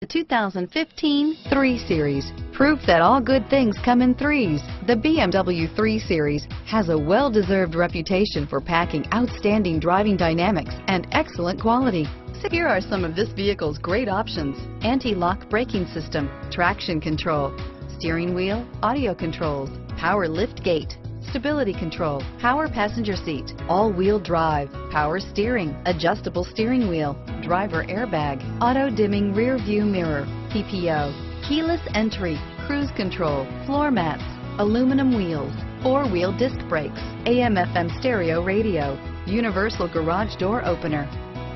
The 2015 3 Series. Proof that all good things come in threes. The BMW 3 Series has a well-deserved reputation for packing outstanding driving dynamics and excellent quality. So here are some of this vehicle's great options. Anti-lock braking system, traction control, steering wheel, audio controls, power lift gate, stability control, power passenger seat, all-wheel drive, power steering, adjustable steering wheel, driver airbag, auto-dimming rear view mirror, PPO, keyless entry, cruise control, floor mats, aluminum wheels, four-wheel disc brakes, AM/FM stereo radio, universal garage door opener,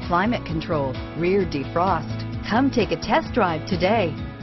climate control, rear defrost. Come take a test drive today.